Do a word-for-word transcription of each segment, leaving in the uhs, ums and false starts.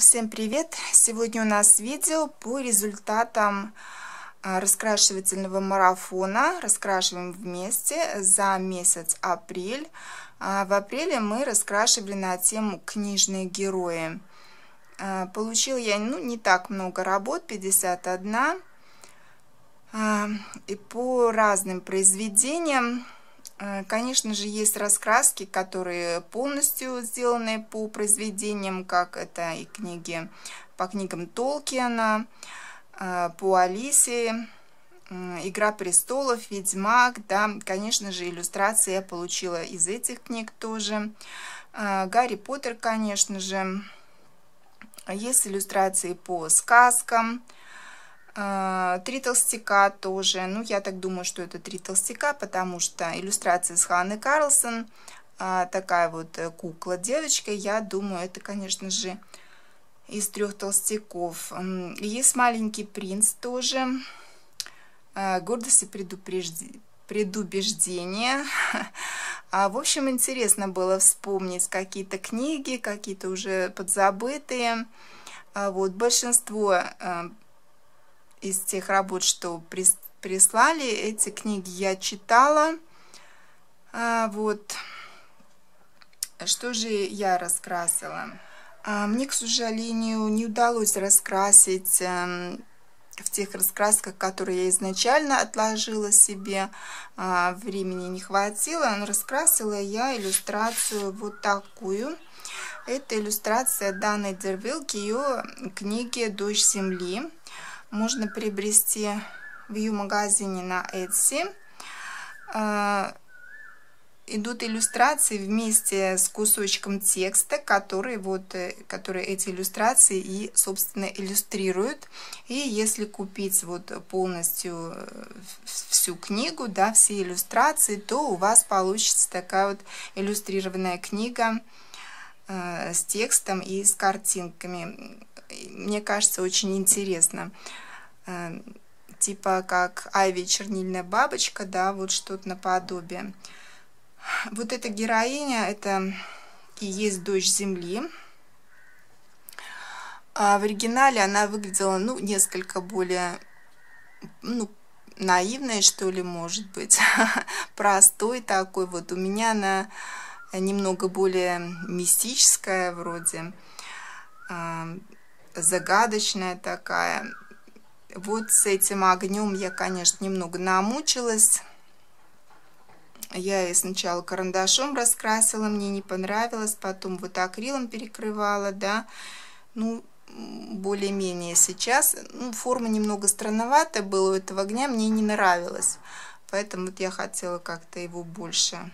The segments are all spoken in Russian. Всем привет! Сегодня у нас видео по результатам раскрашивательного марафона. Раскрашиваем вместе за месяц апрель. В апреле мы раскрашивали на тему «Книжные герои». Получила я ну, не так много работ, пятьдесят одна. И по разным произведениям. Конечно же, есть раскраски, которые полностью сделаны по произведениям, как это и книги по книгам Толкиена, по Алисе, Игра престолов, Ведьмак. Да, конечно же, иллюстрации я получила из этих книг тоже. Гарри Поттер, конечно же. Есть иллюстрации по сказкам. Три толстяка тоже. Ну, я так думаю, что это три толстяка, потому что иллюстрация с Ханны Карлсон. Такая вот кукла-девочка. Я думаю, это, конечно же, из трех толстяков. Есть «Маленький принц» тоже. «Гордость и предубеждение». А, в общем, интересно было вспомнить какие-то книги, какие-то уже подзабытые. А вот большинство... из тех работ, что прислали, эти книги я читала. Вот. Что же я раскрасила? Мне, к сожалению, не удалось раскрасить в тех раскрасках, которые я изначально отложила себе. Времени не хватило. Но раскрасила я иллюстрацию вот такую. Это иллюстрация Даны Дервилки, ее книги «Дождь земли». Можно приобрести в ее магазине на Etsy. Идут иллюстрации вместе с кусочком текста, который вот, которые эти иллюстрации и, собственно, иллюстрируют. И если купить вот полностью всю книгу, да, все иллюстрации, то у вас получится такая вот иллюстрированная книга с текстом и с картинками. Мне кажется, очень интересно. Типа как Айви чернильная бабочка, да, вот что-то наподобие. Вот эта героиня, это и есть «Дождь земли». А в оригинале она выглядела, ну, несколько более, ну, наивной, что ли, может быть. Простой такой вот. У меня она немного более мистическая вроде. Загадочная такая. Вот с этим огнем я, конечно, немного намучилась. Я ее сначала карандашом раскрасила, мне не понравилось, потом вот акрилом перекрывала, да. Ну, более-менее сейчас. Ну, форма немного странноватая была у этого огня, мне не нравилась. Поэтому вот я хотела как-то его больше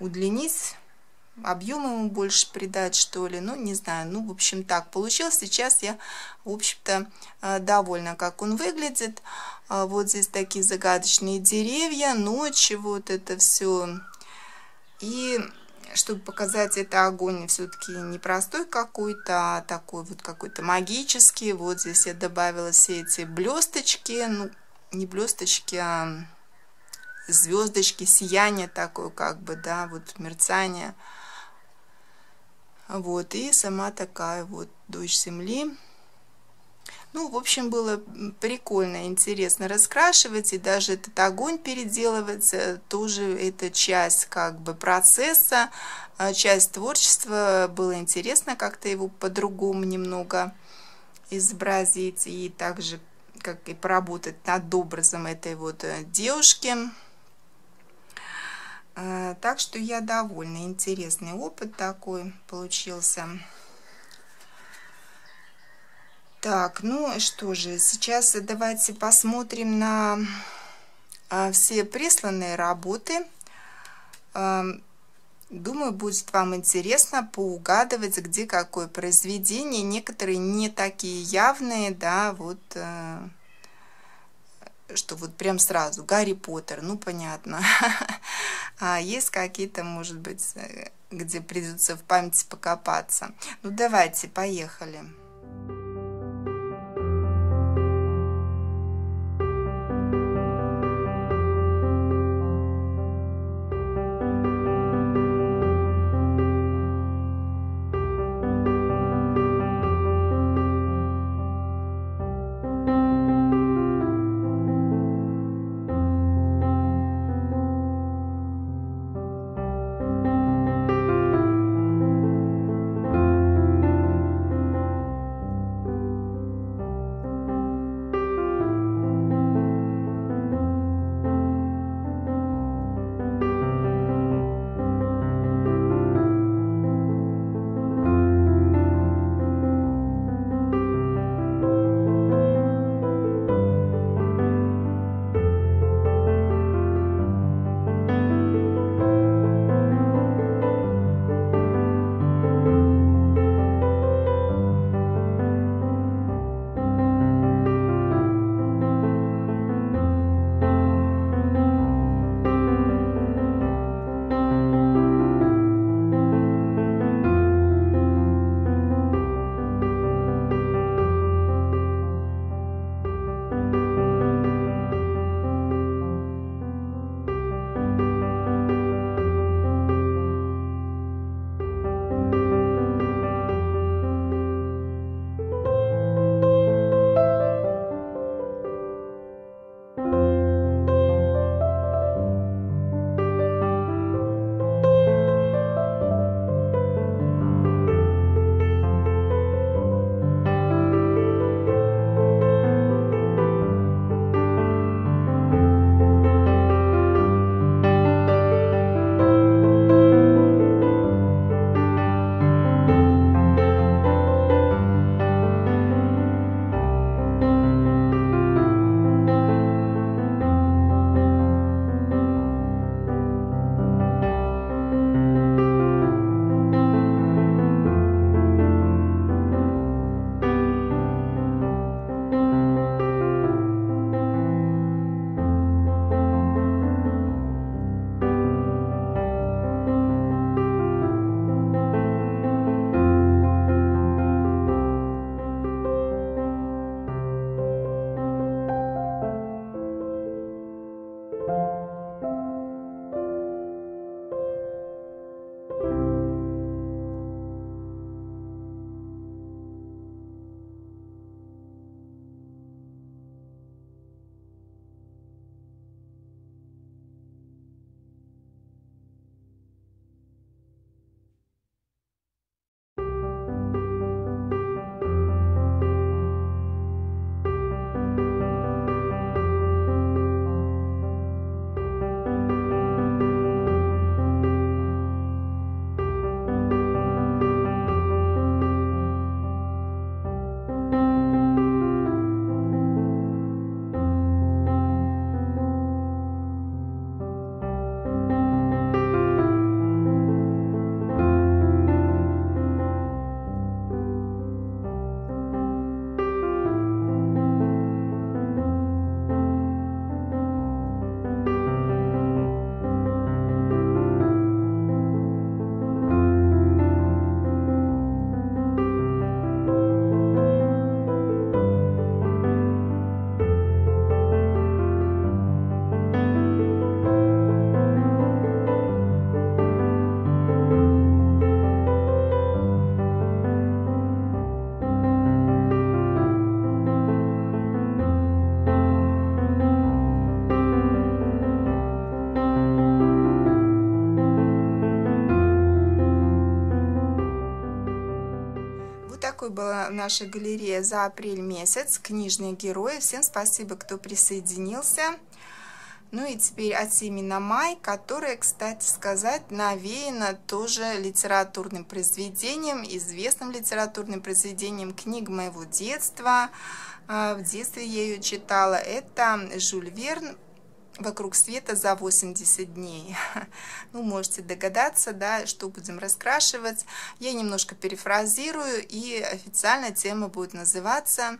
удлинить. Объем ему больше придать, что ли, ну, не знаю, ну, в общем, так получилось. Сейчас я, в общем-то, довольна, как он выглядит. Вот здесь такие загадочные деревья, ночи, вот это все. И, чтобы показать, это огонь все-таки не простой какой-то, а такой вот какой-то магический. Вот здесь я добавила все эти блесточки, ну, не блесточки, а звездочки, сияние такое, как бы, да, вот мерцание. Вот, и сама такая вот «Дождь земли». Ну, в общем, было прикольно, интересно раскрашивать, и даже этот огонь переделывать, тоже это часть, как бы, процесса, часть творчества. Было интересно как-то его по-другому немного изобразить, и также, как и поработать над образом этой вот девушки. Так что я довольна. Интересный опыт такой получился. Так, ну что же, сейчас давайте посмотрим на все присланные работы. Думаю, будет вам интересно поугадывать, где какое произведение. Некоторые не такие явные, да, вот... что вот прям сразу «Гарри Поттер», ну понятно. А есть какие-то, может быть, где придется в памяти покопаться. Ну давайте, поехали. такой была наша галерея за апрель месяц. Книжные герои. Всем спасибо, кто присоединился. Ну и теперь от семи на май, которая, кстати сказать, навеяна тоже литературным произведением, известным литературным произведением книг моего детства. В детстве я ее читала. Это Жюль Верн «Вокруг света за восемьдесят дней». Ну, можете догадаться, да, что будем раскрашивать. Я немножко перефразирую, и официально тема будет называться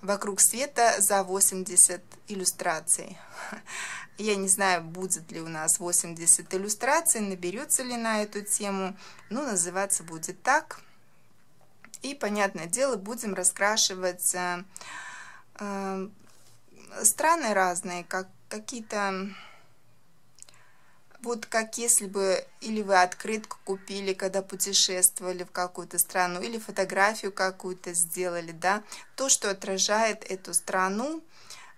«Вокруг света за восемьдесят иллюстраций». Я не знаю, будет ли у нас восемьдесят иллюстраций, наберется ли на эту тему, но называться будет так. И, понятное дело, будем раскрашивать э, э, страны разные, как какие-то, вот как если бы или вы открытку купили, когда путешествовали в какую-то страну, или фотографию какую-то сделали, да, то, что отражает эту страну,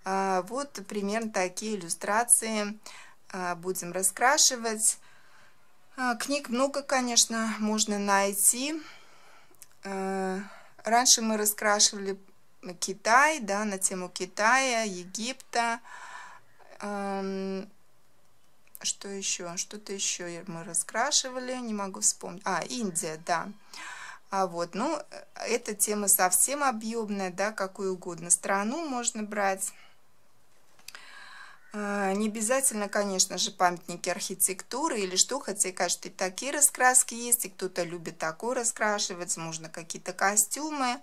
э, вот примерно такие иллюстрации э, будем раскрашивать. Э, книг много, конечно, можно найти. Раньше мы раскрашивали Китай, да, на тему Китая, Египта. Что еще? Что-то еще мы раскрашивали, не могу вспомнить. А, Индия, да. А вот, ну, эта тема совсем объемная, да, какую угодно страну можно брать. Не обязательно, конечно же, памятники архитектуры или что, хотя, и, кажется, и такие раскраски есть, и кто-то любит такое раскрашивать, можно какие-то костюмы,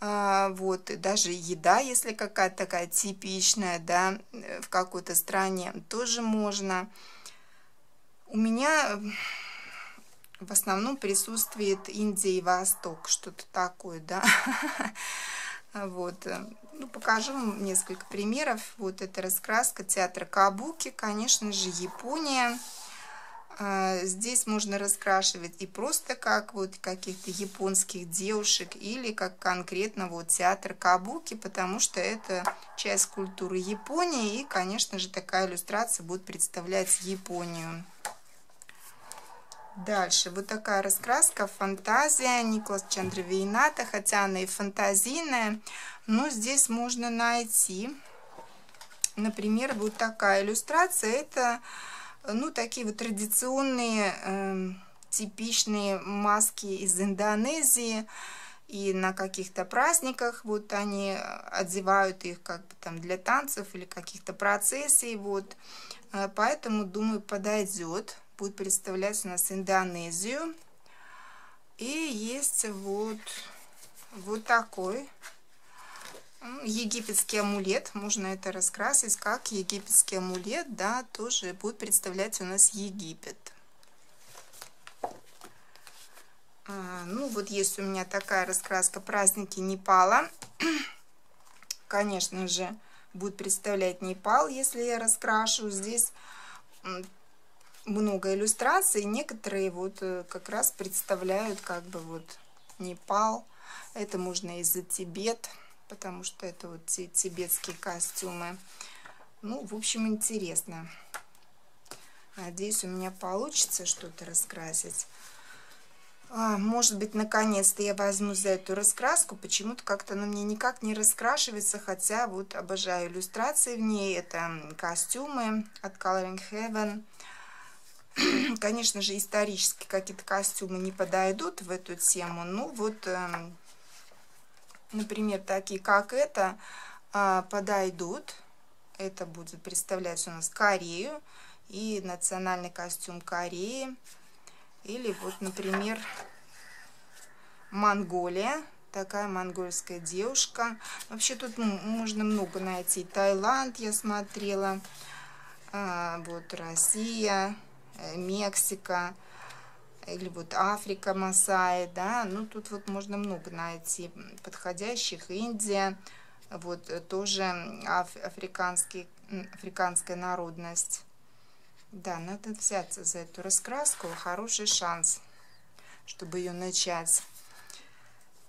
вот, и даже еда, если какая-то такая типичная, да, в какой-то стране, тоже можно. У меня в основном присутствует Индия и Восток, что-то такое, да. Вот, ну, покажу вам несколько примеров. Вот эта раскраска театра Кабуки, конечно же, Япония. Здесь можно раскрашивать и просто как вот каких-то японских девушек, или как конкретно вот театр Кабуки, потому что это часть культуры Японии, и, конечно же, такая иллюстрация будет представлять Японию. Дальше вот такая раскраска «Фантазия» Никласа Чандравейната, хотя она и фантазийная, но здесь можно найти, например, вот такая иллюстрация. Это, ну, такие вот традиционные, э, типичные маски из Индонезии, и на каких-то праздниках вот они одевают их как бы там для танцев или каких-то процессий, вот, поэтому, думаю, подойдет. Будет представлять у нас Индонезию. И есть вот, вот такой египетский амулет. Можно это раскрасить как египетский амулет. Да, тоже будет представлять у нас Египет. А, ну, вот есть у меня такая раскраска «Праздники Непала». Конечно же, будет представлять Непал, если я раскрашу. Здесь много иллюстраций, некоторые вот как раз представляют как бы вот Непал. Это можно и за Тибет, потому что это вот те тибетские костюмы. Ну, в общем, интересно. Надеюсь, у меня получится что-то раскрасить. Может быть, наконец-то я возьму за эту раскраску. Почему-то как-то она мне никак не раскрашивается, хотя вот обожаю иллюстрации в ней. Это костюмы от Coloring Heaven. Конечно же, исторически какие-то костюмы не подойдут в эту тему. Ну, вот, например, такие, как это, подойдут. Это будет представлять у нас Корею и национальный костюм Кореи. Или вот, например, Монголия. Такая монгольская девушка. Вообще тут можно много найти. Таиланд я смотрела. Вот Россия. Мексика, или вот Африка, Масаи, да, ну тут вот можно много найти подходящих. Индия, вот тоже аф африканский, африканская народность. Да, надо взяться за эту раскраску, хороший шанс, чтобы ее начать.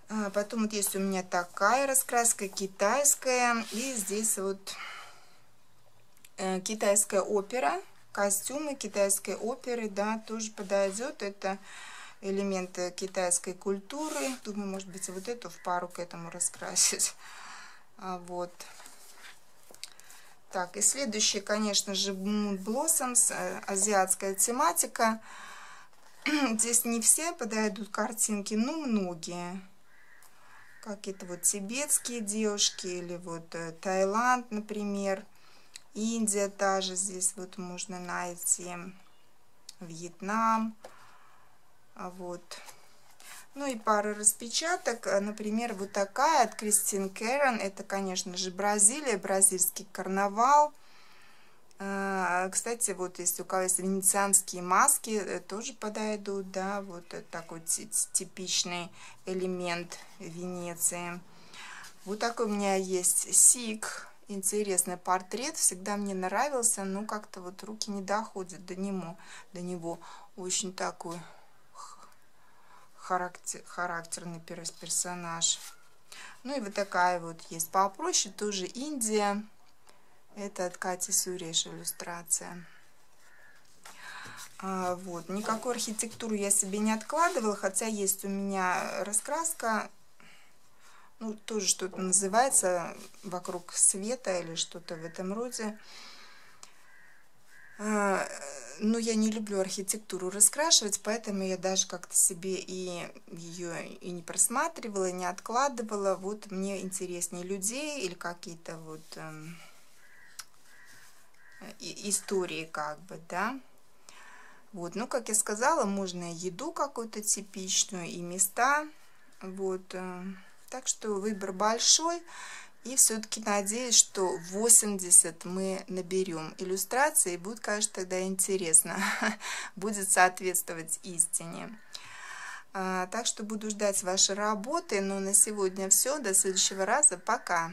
А потом вот есть у меня такая раскраска китайская, и здесь вот э, китайская опера. Костюмы китайской оперы, да, тоже подойдет. Это элементы китайской культуры. Думаю, может быть, вот эту в пару к этому раскрасить. Вот. Так, и следующий, конечно же, Moon Blossoms, азиатская тематика. Здесь не все подойдут картинки, но многие. Какие-то вот тибетские девушки или вот Таиланд, например. Индия та же здесь вот можно найти. Вьетнам. Вот. Ну и пара распечаток. Например, вот такая от Кристин Кэрон. Это, конечно же, Бразилия, бразильский карнавал. Кстати, вот если у кого есть венецианские маски, тоже подойдут, да, вот такой типичный элемент Венеции. Вот такой у меня есть сик, интересный портрет, всегда мне нравился, но как-то вот руки не доходят до него, до него. Очень такой характер, характерный персонаж. Ну и вот такая вот есть попроще, тоже Индия. Это от Кати Суреш иллюстрация. А, вот. Никакую архитектуру я себе не откладывала, хотя есть у меня раскраска, ну, тоже что-то называется «Вокруг света» или что-то в этом роде. А, но я не люблю архитектуру раскрашивать, поэтому я даже как-то себе и ее и не просматривала, и не откладывала. Вот мне интереснее людей или какие-то вот... истории, как бы, да. Вот, ну, как я сказала, можно еду какую-то типичную и места, вот. Так что выбор большой, и все-таки надеюсь, что восемьдесят мы наберем иллюстрации, будет, конечно, тогда интересно, будет соответствовать истине. Так что буду ждать вашей работы, но на сегодня все, до следующего раза, пока!